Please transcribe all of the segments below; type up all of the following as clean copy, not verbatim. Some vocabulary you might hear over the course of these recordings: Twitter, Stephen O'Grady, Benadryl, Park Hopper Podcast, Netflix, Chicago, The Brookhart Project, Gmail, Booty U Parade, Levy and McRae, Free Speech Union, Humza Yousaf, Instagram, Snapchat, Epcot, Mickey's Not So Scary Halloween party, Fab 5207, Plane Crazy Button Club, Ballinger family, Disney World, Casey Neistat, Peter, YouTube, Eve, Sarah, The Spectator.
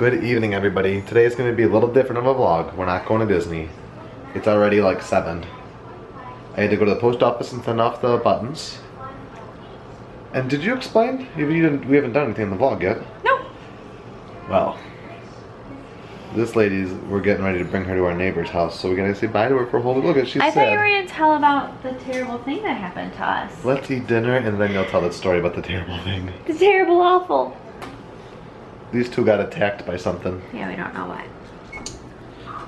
Good evening, everybody. Today is going to be a little different of a vlog. We're not going to Disney. It's already like 7. I had to go to the post office and send off the buttons. And did you explain? We haven't done anything in the vlog yet. No. Well, this lady's, we're getting ready to bring her to our neighbor's house, so we're going to say bye to her for a whole look. She's sad. I thought you were going to tell about the terrible thing that happened to us. Let's eat dinner and then you'll tell the story about the terrible thing. The terrible awful. These two got attacked by something. Yeah, we don't know what.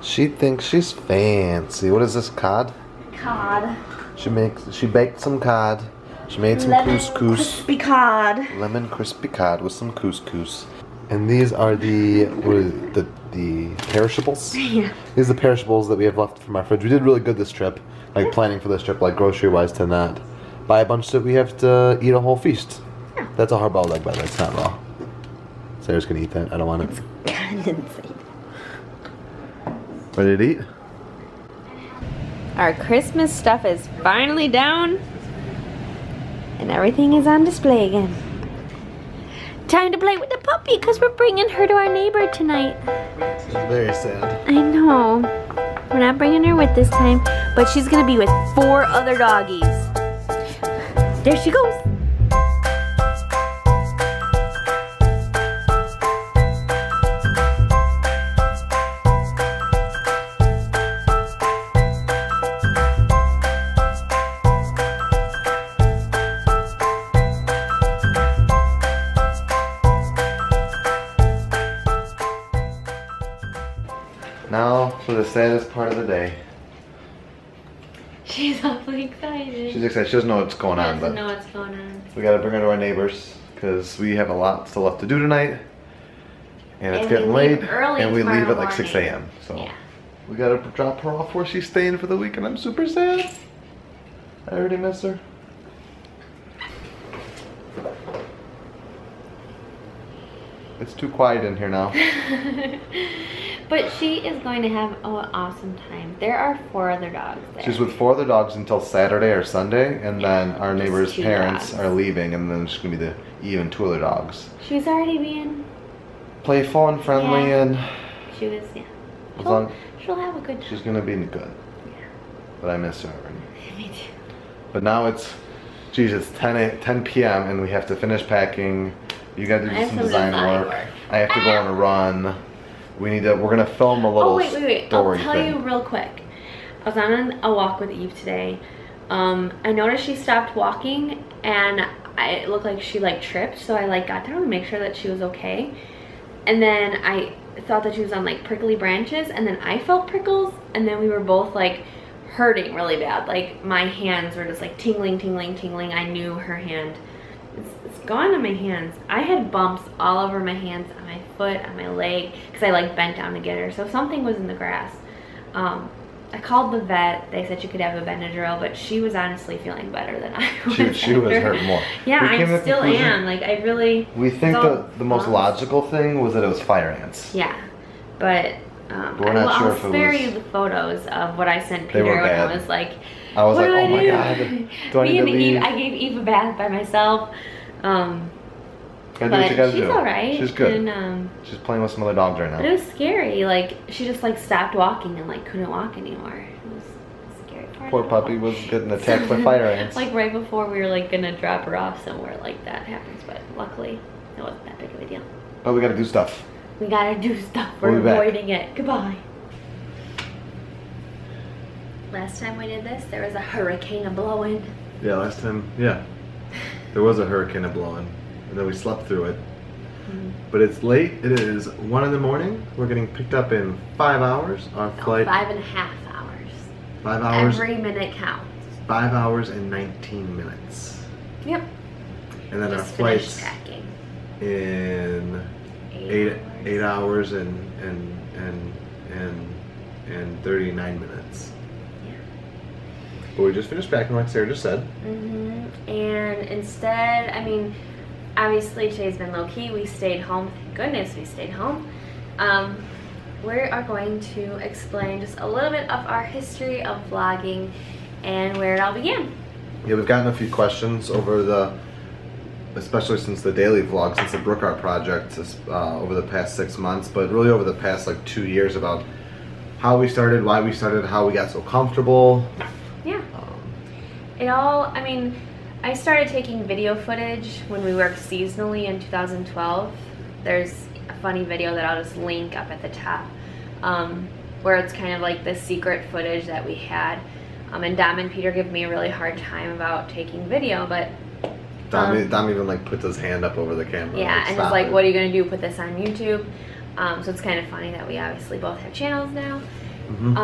She thinks she's fancy. What is this, cod? Cod. She baked some cod. She made some couscous. Crispy cod. Lemon crispy cod with some couscous. And these are the, what is it, the perishables? Yeah. These are the perishables that we have left from our fridge. We did really good this trip, like planning for this trip, like grocery-wise, to not buy a bunch that we have to eat a whole feast. Yeah. That's a hard-boiled egg, by the way. It's not raw. Sarah's gonna eat that. I don't want it. It's condensate. Ready to eat? Our Christmas stuff is finally down, and everything is on display again. Time to play with the puppy because we're bringing her to our neighbor tonight. She's very sad. I know. We're not bringing her with this time, but she's gonna be with 4 other doggies. There she goes. Now for the saddest part of the day. She's awfully excited. She's excited. She doesn't know what's going on. She doesn't know what's going on. We gotta bring her to our neighbors because we have a lot still left to do tonight. And it's getting late. And we leave at like 6 a.m. So yeah. We gotta drop her off where she's staying for the week, and I'm super sad. I already miss her. It's too quiet in here now. But she is going to have an awesome time. There are 4 other dogs there. She's with 4 other dogs until Saturday or Sunday, and yeah, then our neighbor's parents are leaving, and then she's going to be the Eve and 2 other dogs. She was already being playful and friendly, yeah. And she was, yeah. She'll have a good time. She's going to be good. Yeah. But I miss her already. Me too. But now it's, geez, it's 10 p.m., and we have to finish packing. You got to do some design work. I have to go on a run. We're gonna film a little story thing. I'll tell you real quick. I was on a walk with Eve today. I noticed she stopped walking, and it looked like she like tripped. So I like got down to make sure that she was okay. And then I thought that she was on like prickly branches, and then I felt prickles, and then we were both like hurting really bad. Like my hands were just like tingling, tingling, tingling. I knew her hand. It's gone on my hands. I had bumps all over my hands, on my foot, on my leg, because I like bent down to get her. So something was in the grass. I called the vet. They said she could have a Benadryl, but she was honestly feeling better than I was. She was hurt more. Yeah, I still am. Like I really. We think the most logical thing was that it was fire ants. Yeah, but we're not sure if it was. I'll spare you the photos of what I sent Peter when I was like. I was like, oh my god, do I need to leave? I gave Eve a bath by myself. But she's alright. She's good. And, she's playing with some other dogs right now. But it was scary. Like she just like stopped walking and like couldn't walk anymore. It was scary. Poor puppy was getting attacked by fire ants. Like right before we were like gonna drop her off somewhere, like that happens. But luckily, it wasn't that big of a deal. But we gotta do stuff. We gotta do stuff. We're avoiding it. Goodbye. Last time we did this, there was a hurricane a-blowing. Yeah, last time, yeah. There was a hurricane a-blowing, and then we slept through it. But it's late. It is 1 in the morning. We're getting picked up in 5 hours. Our flight. 5.5 hours. 5 hours. Every minute counts. 5 hours and 19 minutes. Yep. And then our flight's packing in eight hours and 39 minutes. But we just finished packing, like Sarah just said. And instead, I mean, obviously today's been low key. We stayed home. Thank goodness we stayed home. We are going to explain just a little bit of our history of vlogging and where it all began. Yeah, we've gotten a few questions over the especially since the daily vlog, since the Brookhart Project over the past 6 months, but really over the past like 2 years, about how we started, why we started, how we got so comfortable. Yeah. It all, I mean, I started taking video footage when we worked seasonally in 2012. There's a funny video that I'll just link up at the top, where it's kind of like the secret footage that we had. And Dom and Peter give me a really hard time about taking video, but Dom even like puts his hand up over the camera. Yeah, like, and he's like, what are you gonna do, put this on YouTube? So it's kind of funny that we obviously both have channels now. Mm-hmm.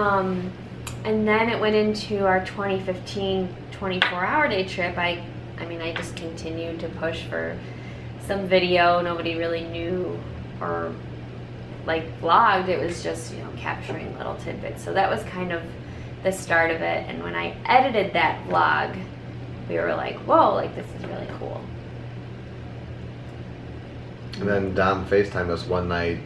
And then it went into our 2015 24-hour day trip. I mean, I just continued to push for some video. Nobody really knew or like vlogged. It was just, you know, capturing little tidbits. So that was kind of the start of it. And when I edited that vlog, we were like, whoa, like this is really cool. And then Dom FaceTimed us one night,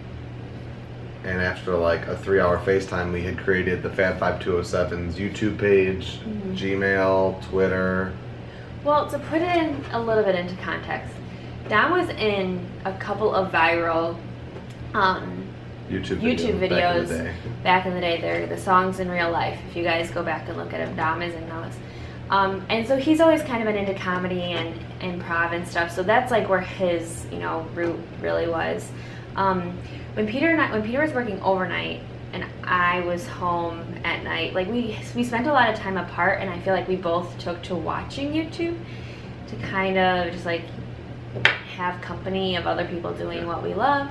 and after like a 3-hour FaceTime, we had created the Fab 5207's YouTube page, mm-hmm. Gmail, Twitter. Well, to put it in a little bit into context, Dom was in a couple of viral YouTube videos back in the day. They're the songs in real life. If you guys go back and look at them, Dom is in those. And so he's always kind of been into comedy and improv and stuff. So that's like where his, you know, root really was. When Peter was working overnight and I was home at night, like we spent a lot of time apart, and I feel like we both took to watching YouTube to kind of just like have company of other people doing what we love.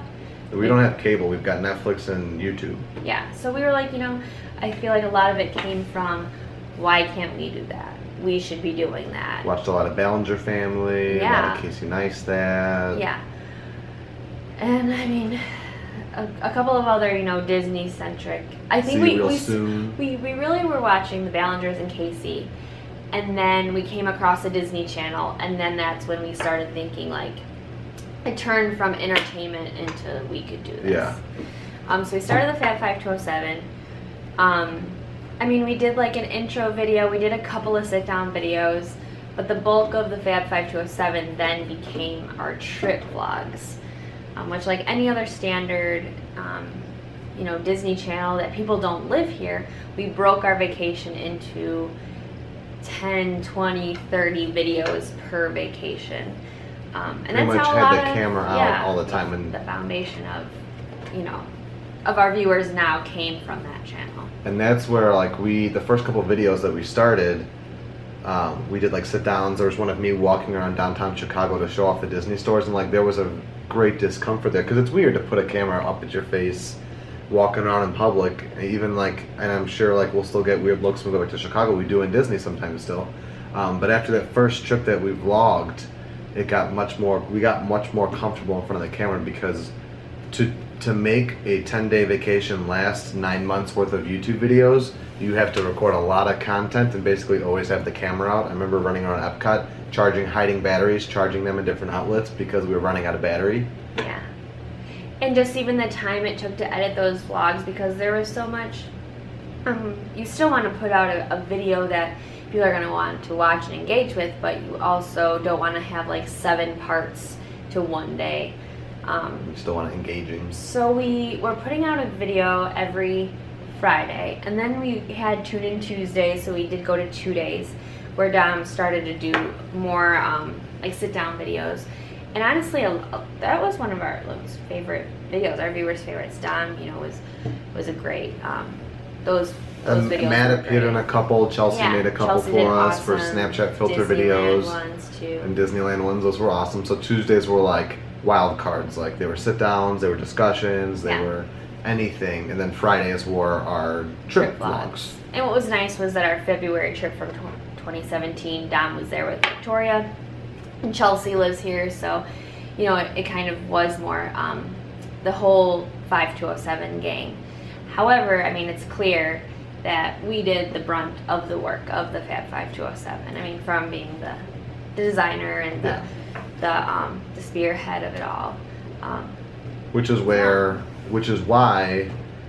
We don't have cable, we've got Netflix and YouTube. Yeah, so we were like, you know, I feel like a lot of it came from, why can't we do that? We should be doing that. Watched a lot of Ballinger Family, yeah. A lot of Casey Neistat. Yeah. And I mean, a couple of other, you know, Disney-centric. I think we really were watching the Ballingers and Casey, and then we came across a Disney Channel, and then that's when we started thinking like, it turned from entertainment into we could do this. Yeah. So we started the Fab 5207. I mean, we did like an intro video. We did a couple of sit-down videos, but the bulk of the Fab 5207 then became our trip vlogs, which, like any other standard, you know, Disney Channel that people don't live here, we broke our vacation into 10, 20, 30 videos per vacation. And that's how a lot of, camera out, yeah, all the time, and the foundation of, you know, of our viewers now came from that channel. And that's where like the first couple of videos that we started, we did like sit downs. There was one of me walking around downtown Chicago to show off the Disney stores, and like there was a great discomfort there because it's weird to put a camera up at your face walking around in public, even like, and I'm sure like we'll still get weird looks when we go back to Chicago. We do in Disney sometimes still, but after that first trip that we vlogged, it got much more, we got much more comfortable in front of the camera, because to make a 10-day vacation last 9 months worth of YouTube videos, you have to record a lot of content and basically always have the camera out. I remember running around Epcot, hiding batteries, charging them in different outlets because we were running out of battery. Yeah. And just even the time it took to edit those vlogs, because there was so much, you still want to put out a video that people are going to want to watch and engage with, but you also don't want to have like 7 parts to one day. We still want to engage them. So we were putting out a video every Friday, and then we had Tune In Tuesday, so we did go to 2 days where Dom started to do more like sit down videos. And honestly, that was one of our favorite videos, our viewers' favorites. Dom, you know, was a great those videos. Matt appeared in a couple. Chelsea, yeah, made a couple for us, awesome, for Snapchat filter Disneyland videos ones too. And Disneyland ones. Those were awesome. So Tuesdays were like wild cards. Like they were sit downs, they were discussions, they, yeah, were anything. And then Fridays were our trip vlogs. And what was nice was that our February trip from 2017, Dom was there with Victoria, and Chelsea lives here, so you know it kind of was more the whole 5207 gang. However, I mean, it's clear that we did the brunt of the work of the Fab 5207. I mean, from being the designer and the spearhead of it all. Which is why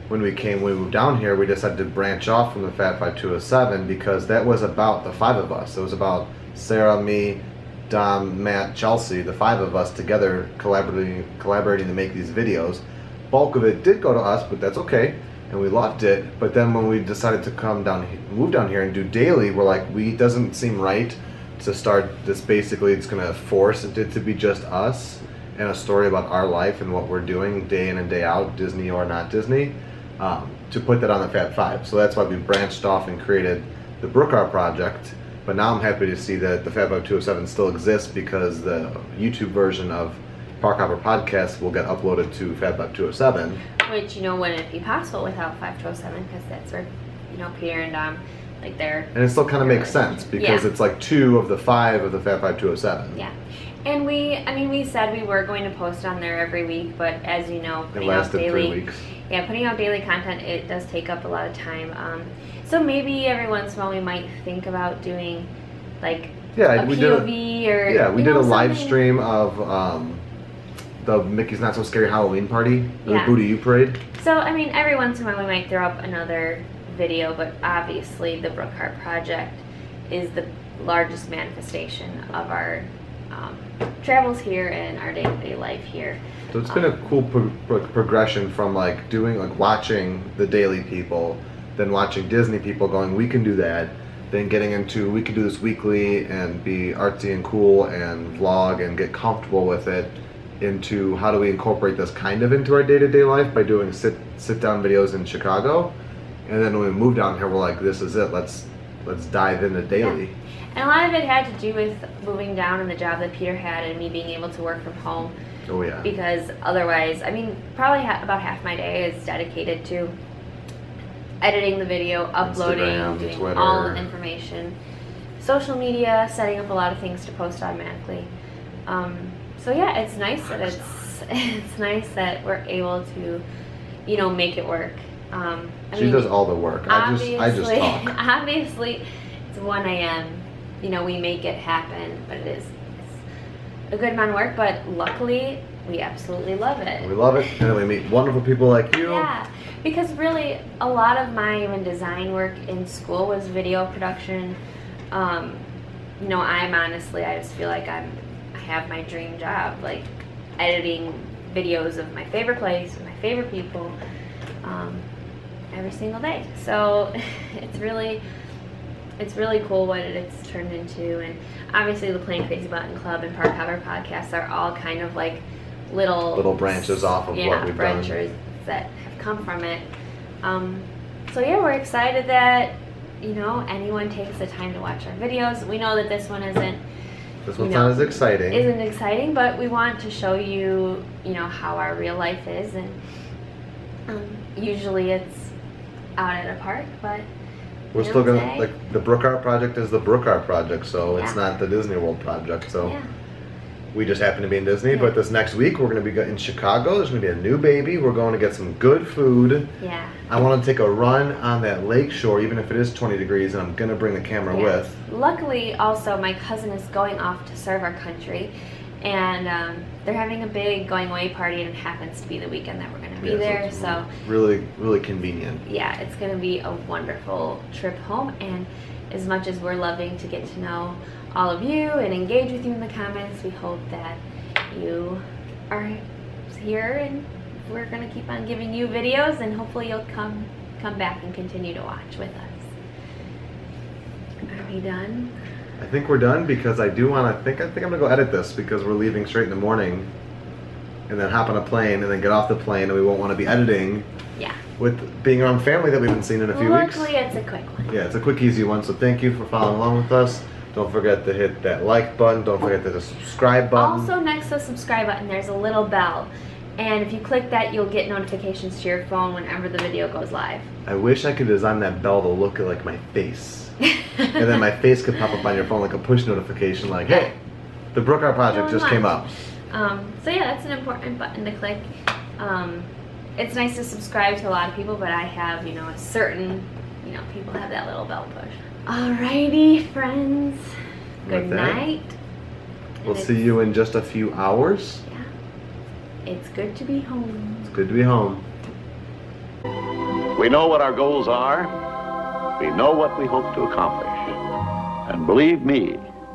when we moved down here, we decided to branch off from the Fab 5207, because that was about the 5 of us. It was about Sarah, me, Dom, Matt, Chelsea, the five of us together collaborating to make these videos. Bulk of it did go to us, but that's okay, and we loved it. But then when we decided to come down, move down here and do daily, we're like, it doesn't seem right to start this. Basically, it's gonna force it to be just us and a story about our life and what we're doing day in and day out, Disney or not Disney, to put that on the Fab Five. So that's why we branched off and created the Brookhart Project. But now I'm happy to see that the Fab 5207 still exists, because the YouTube version of Park Hopper Podcast will get uploaded to Fab 5207. Which, you know, wouldn't be possible without 5207, because that's where, you know, Peter and Dom, like, they're... And it still kind of makes sense, because it's like two of the five of the Fab 5207. Yeah. And we said we were going to post on there every week, but as you know, putting out daily... 3 weeks. Yeah, putting out daily content, it does take up a lot of time. So maybe every once in a while we might think about doing, like, a POV or... Yeah, we did a live stream of the Mickey's Not So Scary Halloween party, the Booty U Parade. So, I mean, every once in a while we might throw up another video, but obviously the Brookhart Project is the largest manifestation of our... travels here and our day-to-day life here. So it's been a cool progression from like watching the daily people, then watching Disney people going, we can do that, then getting into, we can do this weekly and be artsy and cool and vlog and get comfortable with it, into how do we incorporate this kind of into our day-to-day life by doing sit-down videos in Chicago. And then when we moved down here, we're like, this is it, let's dive into daily. Yeah. And a lot of it had to do with moving down and the job that Peter had and me being able to work from home. Oh, yeah. Because otherwise, I mean, probably about half my day is dedicated to editing the video, uploading, Instagram, doing Twitter, all the information, social media, setting up a lot of things to post automatically. So yeah, it's nice that it's nice that we're able to, you know, make it work. She does all the work. I just talk. Obviously, it's 1 a.m. You know, we make it happen, but it's a good amount of work, but luckily, we absolutely love it. We love it, and we meet wonderful people like you. Yeah, because really, a lot of my even design work in school was video production. You know, I just feel like I have my dream job, like editing videos of my favorite place, my favorite people, every single day. So, it's really cool what it's turned into. And obviously the Plane Crazy Button Club and Park Hopper Podcasts are all kind of like little branches off of what we've done. Yeah, branches that have come from it. So yeah, we're excited that, you know, anyone takes the time to watch our videos. We know that this one's not as exciting, but we want to show you, you know, how our real life is. And usually it's out at a park, but we're still gonna, like, the Brookhart Project is the Brookhart Project, so it's not the Disney World Project. So we just happen to be in Disney, but this next week we're gonna be in Chicago. There's gonna be a new baby. We're going to get some good food. Yeah. I want to take a run on that lake shore, even if it is 20 degrees, and I'm gonna bring the camera with. Luckily, also my cousin is going off to serve our country, and they're having a big going away party, and it happens to be the weekend that we're gonna be there. So really, really convenient. Yeah, it's gonna be a wonderful trip home, and as much as we're loving to get to know all of you and engage with you in the comments, we hope that you are here, and we're gonna keep on giving you videos, and hopefully you'll come back and continue to watch with us. Are we done? I think we're done, because I think I'm gonna go edit this, because we're leaving straight in the morning and then hop on a plane and then get off the plane, and we won't want to be editing with being around family that we haven't seen in a few weeks. Luckily, it's a quick one. Yeah, it's a quick, easy one. So thank you for following along with us. Don't forget to hit that like button. Don't forget to hit the subscribe button. Also, next to the subscribe button, there's a little bell. And if you click that, you'll get notifications to your phone whenever the video goes live. I wish I could design that bell to look like my face. And then my face could pop up on your phone like a push notification, like, hey, the Brookhart Project just came up. So yeah, that's an important button to click. It's nice to subscribe to a lot of people, but I have, you know, a certain, you know, people have that little bell push. Alrighty, friends. Good night. We'll see you in just a few hours. It's good to be home. It's good to be home. We know what our goals are. We know what we hope to accomplish. And believe me,